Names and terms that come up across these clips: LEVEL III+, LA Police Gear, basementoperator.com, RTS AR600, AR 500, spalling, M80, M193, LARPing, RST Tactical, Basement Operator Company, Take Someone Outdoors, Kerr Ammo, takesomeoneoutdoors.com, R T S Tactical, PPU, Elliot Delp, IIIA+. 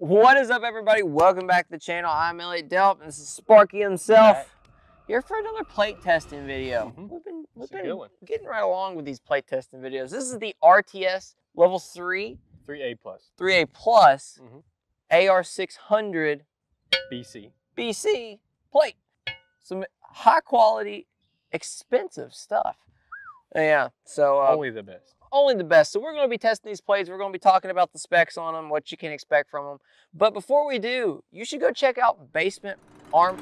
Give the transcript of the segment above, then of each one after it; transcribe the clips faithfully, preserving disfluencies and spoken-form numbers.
What is up, everybody? Welcome back to the channel. I'm Elliot Delp, and this is Sparky himself. Right. Here for another plate testing video. Mm-hmm. We've been, we've been getting right along with these plate testing videos. This is the R T S Level three. three A plus. three A plus. Mm-hmm. A R six hundred. B C. B C plate. Some high quality, expensive stuff. Yeah, so. Uh, only the best. Only the best. So we're going to be testing these plates. We're going to be talking about the specs on them, what you can expect from them. But before we do, you should go check out Basement Arm.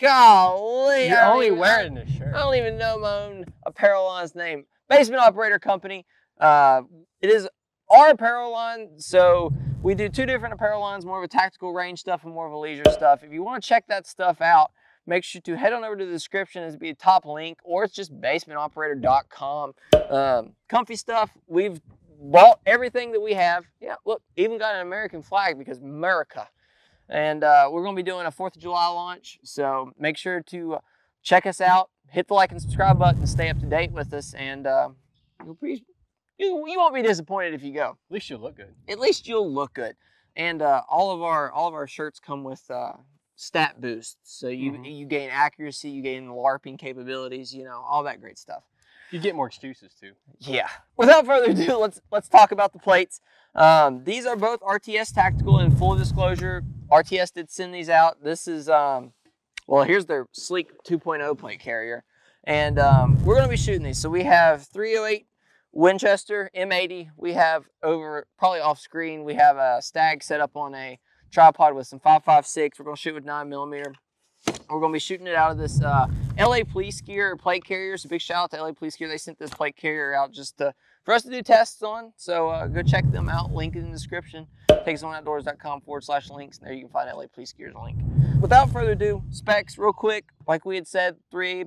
Golly. You're only even, wearing this shirt. I don't even know my own apparel line's name. Basement Operator Company. Uh, it is our apparel line. So we do two different apparel lines, more of a tactical range stuff and more of a leisure stuff. If you want to check that stuff out, make sure to head on over to the description. It's be a top link, or it's just basement operator dot com. Um, comfy stuff. We've bought everything that we have. Yeah, look, even got an American flag because America. And uh, we're going to be doing a fourth of July launch. So make sure to check us out. Hit the like and subscribe button to stay up to date with us. And uh, you'll be, you, you won't be disappointed if you go. At least you'll look good. At least you'll look good. And uh, all of our all of our shirts come with... Uh, stat boosts, so you mm-hmm. you gain accuracy, you gain LARPing capabilities, you know, all that great stuff. You get more excuses too. Yeah. Without further ado, let's let's talk about the plates. Um, these are both R T S Tactical, and full disclosure, R T S did send these out. This is um, well, here's their sleek two point oh plate carrier, and um, we're going to be shooting these. So we have three oh eight Winchester M eighty. We have over probably off screen. We have a stag set up on a tripod with some five five six. We're gonna shoot with nine millimeter. We're gonna be shooting it out of this uh, L A Police Gear plate carrier. So big shout out to L A Police Gear. They sent this plate carrier out just to, for us to do tests on. So uh, go check them out. Link in the description. take someone outdoors dot com forward slash links. And there you can find L A Police Gear's link. Without further ado, specs real quick. Like we had said, three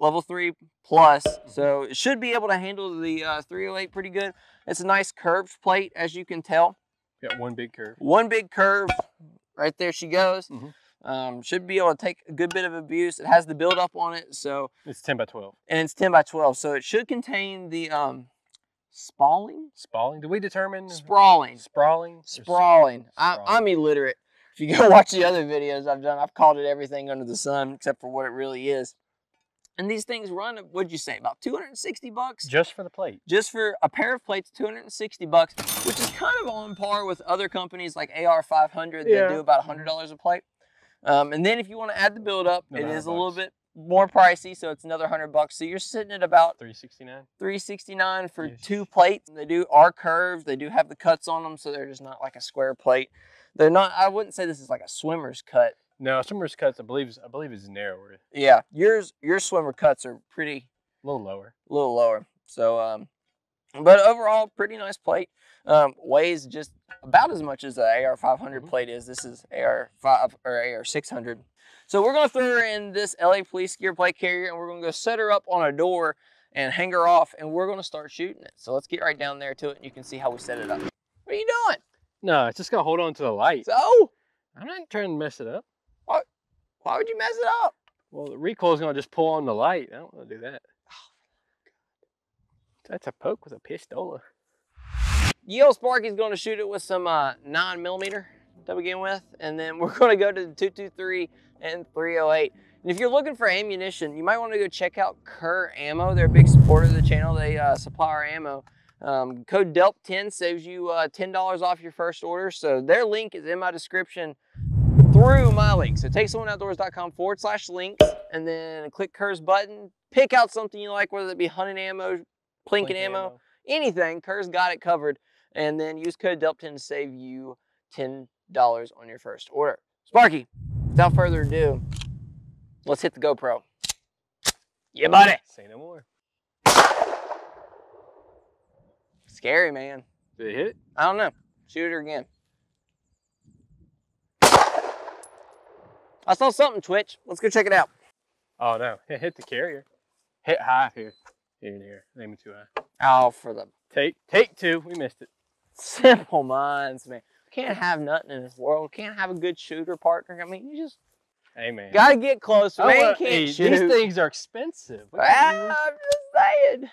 level three plus. So it should be able to handle the uh, three oh eight pretty good. It's a nice curved plate, as you can tell. Got one big curve. One big curve. Right there she goes. Mm-hmm. um, should be able to take a good bit of abuse. It has the build up on it, so. It's ten by twelve. And it's ten by twelve, so it should contain the um, spalling? Spalling, did we determine? Sprawling. Sprawling? Sprawling. I, I'm illiterate. If you go watch the other videos I've done, I've called it everything under the sun, except for what it really is. And these things run, what'd you say, about two hundred sixty bucks? Just for the plate. Just for a pair of plates, two hundred sixty bucks, which is kind of on par with other companies like A R five hundred yeah. that do about one hundred dollars a plate. Um, and then if you want to add the build up, it is bucks. a little bit more pricey, so it's another one hundred bucks. So you're sitting at about three sixty-nine. three sixty-nine for yes. two plates. And they do are curved. They do have the cuts on them, so they're just not like a square plate. They're not, I wouldn't say this is like a swimmer's cut. No, swimmer's cuts, I believe, I believe is narrower. Yeah, yours, your swimmer cuts are pretty... A little lower. A little lower. So, um, but overall, pretty nice plate. Um, weighs just about as much as the A R five hundred plate is. This is A R five or A R six hundred. So we're going to throw her in this L A Police Gear plate carrier, and we're going to go set her up on a door and hang her off, and we're going to start shooting it. So let's get right down there to it, and you can see how we set it up. What are you doing? No, it's just going to hold on to the light. So? I'm not trying to mess it up. Why would you mess it up? Well, the recoil is going to just pull on the light. I don't want to do that. That's a poke with a pistola. Yale Sparky's going to shoot it with some uh, nine millimeter to begin with. And then we're going to go to the two twenty-three and three oh eight. And if you're looking for ammunition, you might want to go check out Kerr Ammo. They're a big supporter of the channel. They uh, supply our ammo. Um, code D E L P ten saves you uh, ten dollars off your first order. So their link is in my description. Through my link. So take someone outdoors dot com forward slash links, and then click Kerr's button, pick out something you like, whether it be hunting ammo, plinking ammo, ammo, anything. Kerr's got it covered. And then use code D E L P ten to save you ten dollars on your first order. Sparky, without further ado, let's hit the GoPro. Yeah, buddy. Say no more. Scary, man. Did it hit it? I don't know. Shoot her again. I saw something twitch. Let's go check it out. Oh no, it hit the carrier. Hit high here. Here and here. Aiming too high. Oh, for the... Take take two. We missed it. Simple minds, man. Can't have nothing in this world. Can't have a good shooter partner. I mean, you just... Hey, man. Gotta get close. Man wanna, can't hey, shoot. These things are expensive. Well, I'm just saying.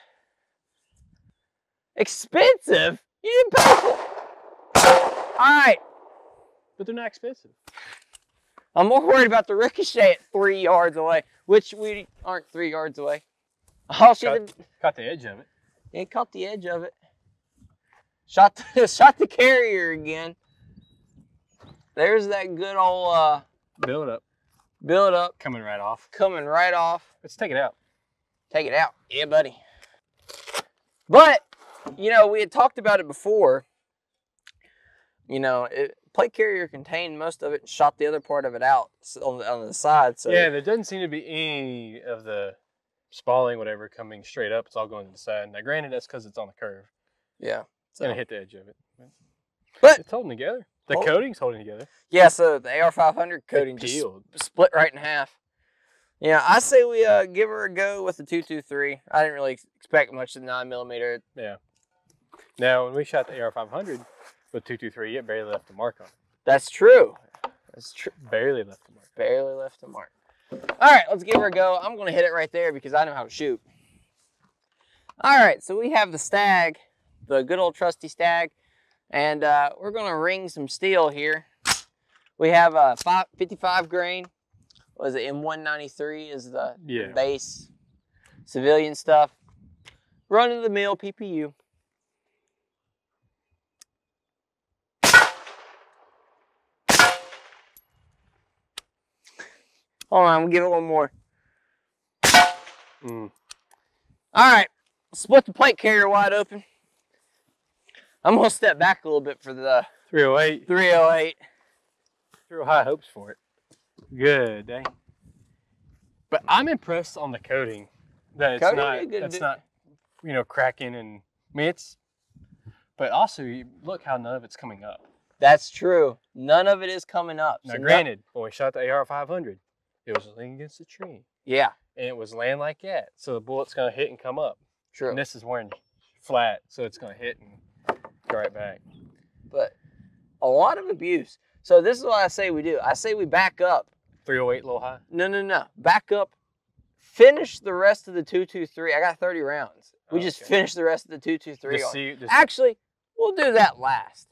Expensive? You didn't pay for it. All right. but they're not expensive. I'm more worried about the ricochet at three yards away, which we aren't three yards away. Oh, see caught, the, caught the edge of it. It caught the edge of it. Shot the, shot the carrier again. There's that good old uh, build up. Build up. Coming right off. Coming right off. Let's take it out. Take it out. Yeah, buddy. But, you know, we had talked about it before. You know, it, plate carrier contained most of it and shot the other part of it out on the, on the side. So yeah, there doesn't seem to be any of the spalling, whatever, coming straight up. It's all going to the side. Now, granted, that's because it's on the curve. Yeah. It's going to hit the edge of it. But it's holding together. The hold, coating's holding together. Yeah, so the A R five hundred coating just split right in half. Yeah, I say we uh, give her a go with the two two three. I didn't really expect much of the nine millimeter. Yeah. Now, when we shot the A R five hundred with two two three, it barely left a mark on it. That's true. That's true. Barely left a mark. Barely left a mark. All right, let's give her a go. I'm going to hit it right there because I know how to shoot. All right, so we have the stag, the good old trusty stag, and uh, we're going to ring some steel here. We have a five, fifty-five grain. Was it M one ninety-three is the, yeah. the base civilian stuff. Run of the mill P P U. Hold on, we'll give it one more. Mm. All right, split the plate carrier wide open. I'm gonna step back a little bit for the three oh eight. three oh eight. Real high hopes for it. Good day. But I'm impressed on the coating that it's coating not it's not you know cracking and I mean it's but also you look how none of it's coming up. That's true. None of it is coming up. Now so granted, when we shot the A R five hundred, it was leaning against the tree. Yeah. And it was laying like that. So the bullet's gonna hit and come up. True. And this is wearing flat, so it's gonna hit and go right back. But a lot of abuse. So this is what I say we do. I say we back up. three oh eight low high? No, no, no. Back up. Finish the rest of the two two three. I got thirty rounds. We oh, just okay. finish the rest of the two two three. See, just... Actually, we'll do that last.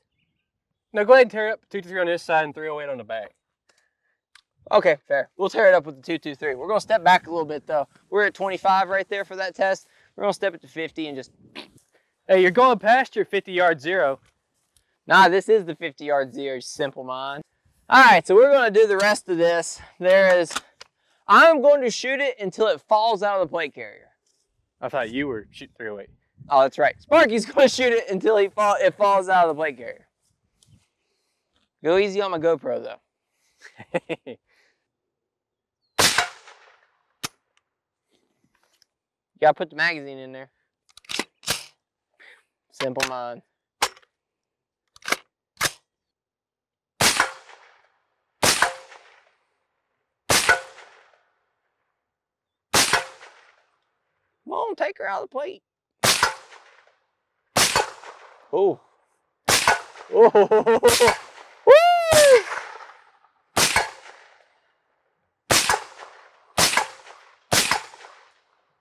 No, go ahead and tear up two two three on this side and three oh eight on the back. Okay, fair. We'll tear it up with the two two three. We're going to step back a little bit, though. We're at twenty-five right there for that test. We're going to step it to fifty and just... Hey, you're going past your fifty yard zero. Nah, this is the fifty yard zero, simple mind. All right, so we're gonna do the rest of this. There is, I'm going to shoot it until it falls out of the plate carrier. I thought you were shooting three oh eight. Oh, that's right. Sparky's gonna shoot it until he fall, it falls out of the plate carrier. Go easy on my GoPro though. You gotta put the magazine in there. Simple mind. Come on, take her out of the plate. Oh. Oh. Woo!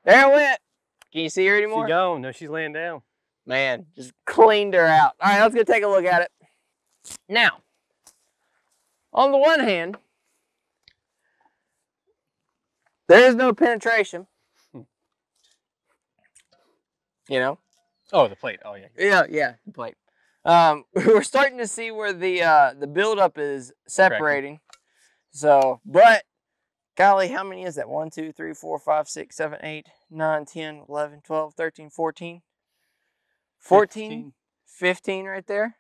There it went. Can you see her anymore? She's gone. No, she's laying down. Man, just cleaned her out. All right, let's go take a look at it. Now, on the one hand, there is no penetration. You know? Oh, the plate. Oh, yeah. Yeah, yeah, the plate. Um, we're starting to see where the uh, the buildup is separating. Cracking. So, but, golly, how many is that? one, two, three, four, five, six, seven, eight, nine, ten, eleven, twelve, thirteen, fourteen. fourteen, fifteen, fifteen right there.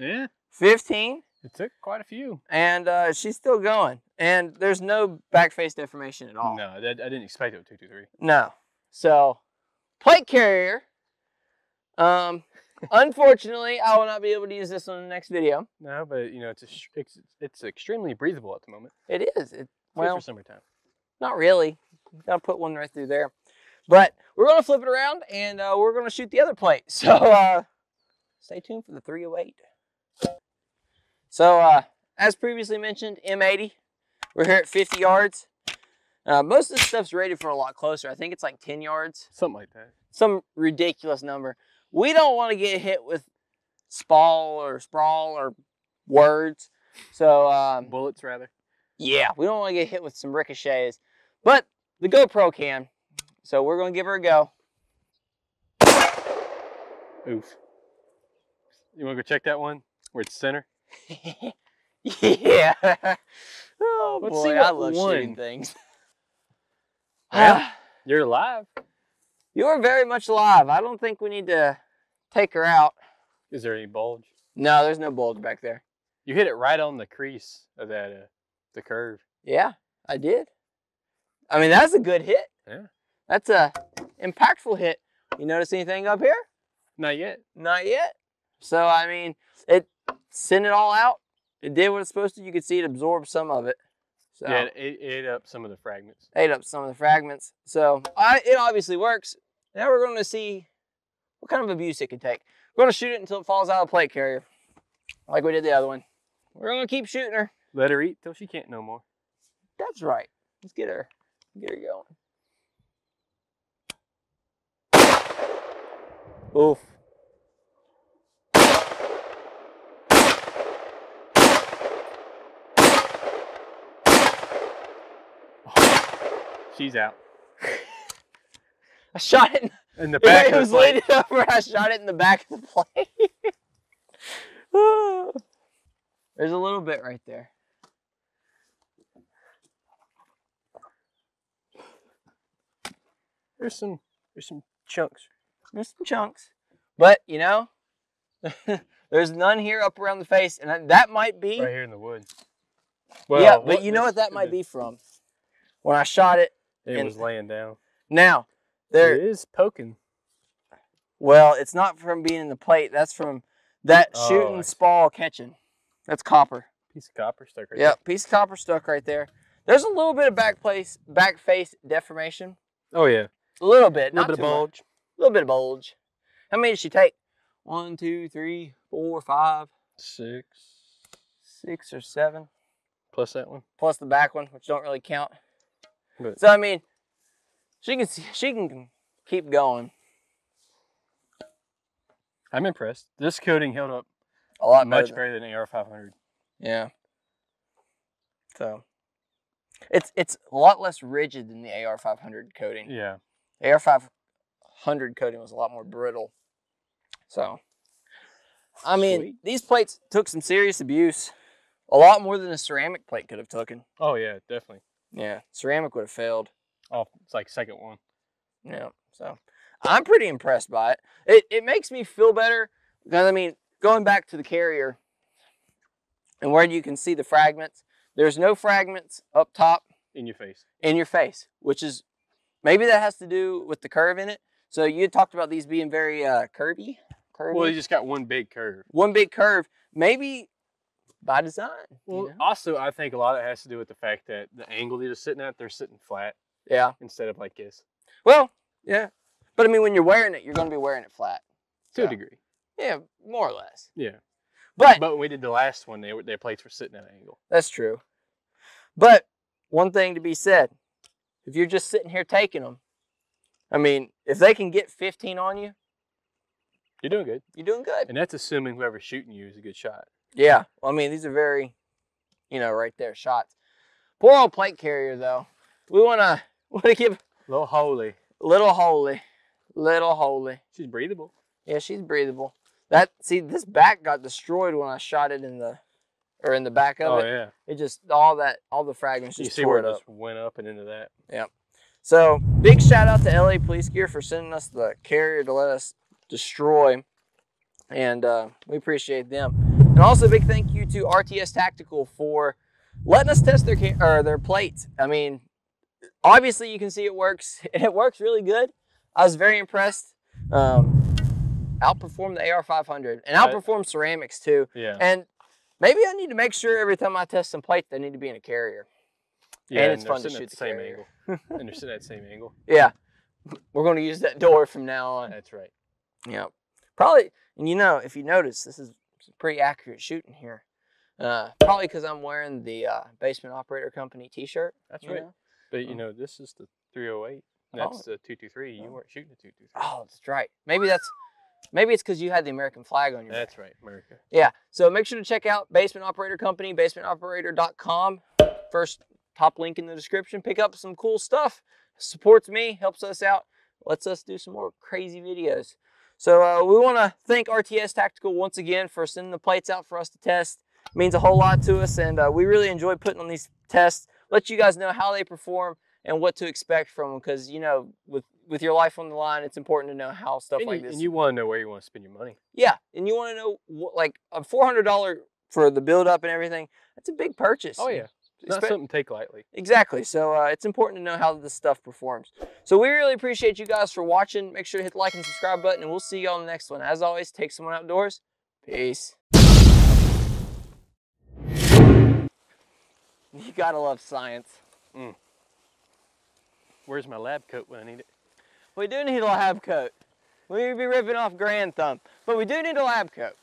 Yeah. fifteen. It took quite a few. And uh, she's still going. And there's no back face deformation at all. No, that, I didn't expect it with two two three. No. So... plate carrier. Um, unfortunately, I will not be able to use this on the next video. No, but you know it's a, it's, it's extremely breathable at the moment. It is. It well for summertime. Not really. Gotta put one right through there. But we're gonna flip it around and uh, we're gonna shoot the other plate. So uh, stay tuned for the three oh eight. So uh, as previously mentioned, M eighty. We're here at fifty yards. Uh, most of the stuff's rated for a lot closer. I think it's like ten yards. Something like that. Some ridiculous number. We don't want to get hit with spall or sprawl or words. So um, bullets rather. Yeah, we don't want to get hit with some ricochets, but the GoPro can. So we're going to give her a go. Oof. You want to go check that one where it's center? Yeah. Oh Let's boy, see I love one. shooting things. Well, you're alive. You're very much alive. I don't think we need to take her out. Is there any bulge? No, there's no bulge back there. You hit it right on the crease of that, uh, the curve. Yeah, I did. I mean, that's a good hit. Yeah. That's a impactful hit. You notice anything up here? Not yet. Not yet. So, I mean, it sent it all out. It did what it's supposed to. You could see it absorbed some of it. So, yeah, it, it ate up some of the fragments. Ate up some of the fragments. So I, it obviously works. Now we're going to see what kind of abuse it can take. We're going to shoot it until it falls out of the plate carrier, like we did the other one. We're going to keep shooting her. Let her eat till she can't no more. That's right. Let's get her. Get her going. Oof. She's out. I shot it in, in the back it, of the plate. It was laid over. I shot it in the back of the plate. Oh. There's a little bit right there. There's some. There's some chunks. There's some chunks, but you know, there's none here up around the face, and that might be right here in the woods. Well, yeah, but you know what that might be from. When I shot it, it and was laying down. Now, there it is poking. Well, it's not from being in the plate. That's from that oh, shooting I spall see. catching. That's copper. Piece of copper stuck right yep, there. Yeah, piece of copper stuck right there. There's a little bit of back place, back face deformation. Oh yeah, a little bit. A little bit of bulge. A little bit of bulge. How many did she take? One, two, three, four, five, six, six or seven. Plus that one. Plus the back one, which don't really count. But so I mean, she can she can keep going. I'm impressed. This coating held up a lot much better, better than A R five hundred. Yeah. So it's it's a lot less rigid than the A R five hundred coating. Yeah. A R five hundred coating was a lot more brittle. So I mean, Sweet. these plates took some serious abuse. A lot more than a ceramic plate could have taken. Oh yeah, definitely. Yeah, ceramic would have failed. Oh, it's like second one. Yeah, so I'm pretty impressed by it. It it makes me feel better. Because, I mean, going back to the carrier and where you can see the fragments, there's no fragments up top. In your face. In your face, which is, maybe that has to do with the curve in it. So you had talked about these being very uh, curvy. curvy. Well, you just got one big curve. One big curve. Maybe... by design. Well, you know? Also, I think a lot of it has to do with the fact that the angle that they're sitting at, they're sitting flat. Yeah. Instead of like this. Well, yeah. But I mean, when you're wearing it, you're going to be wearing it flat. To so. a degree. Yeah, more or less. Yeah. But but when we did the last one, they, their plates were sitting at an angle. That's true. But one thing to be said, if you're just sitting here taking them, I mean, if they can get fifteen on you. You're doing good. You're doing good. And that's assuming whoever's shooting you is a good shot. Yeah, well, I mean, these are very, you know, right there shots. Poor old plate carrier, though. We want to want to give... Little holy. Little holy. Little holy. She's breathable. Yeah, she's breathable. That See, this back got destroyed when I shot it in the, or in the back of oh, it. Oh, yeah. It just, all that, all the fragments just tore it up. You see where it just went up and into that. Yeah. So, big shout out to L A Police Gear for sending us the carrier to let us destroy. And uh, we appreciate them. And also a big thank you to R T S Tactical for letting us test their or their plates. I mean, obviously you can see it works. It works really good. I was very impressed. Um, outperformed the A R five hundred and outperformed ceramics too. Yeah. And maybe I need to make sure every time I test some plates, they need to be in a carrier. Yeah, and it's and fun to shoot at the same carrier. angle. And they're sitting at the same angle. Yeah. We're going to use that door from now on. That's right. Yeah. Probably, and you know, if you notice, this is pretty accurate shooting here. Uh, probably because I'm wearing the uh, Basement Operator Company t-shirt. That's right. Know? But you oh. know, this is the three oh eight. That's oh. the two two three. You oh. weren't shooting the two two three. Oh, that's right. Maybe that's Maybe it's because you had the American flag on your That's back. Right, America. Yeah, so make sure to check out Basement Operator Company, basement operator dot com. First top link in the description. Pick up some cool stuff. Supports me, helps us out, lets us do some more crazy videos. So uh, we want to thank R T S Tactical once again for sending the plates out for us to test. It means a whole lot to us, and uh, we really enjoy putting on these tests. Let you guys know how they perform and what to expect from them, because, you know, with with your life on the line, it's important to know how stuff and like you, this. And you want to know where you want to spend your money. Yeah, and you want to know what, like a four hundred dollars for the build up and everything. That's a big purchase. Oh yeah, it's not something to take lightly. Exactly. So uh, it's important to know how this stuff performs. So we really appreciate you guys for watching. Make sure to hit the like and subscribe button, and we'll see you on the next one. As always, take someone outdoors. Peace. You gotta love science. Mm. Where's my lab coat when I need it? We do need a lab coat. We'd be ripping off Grand Thumb, but we do need a lab coat.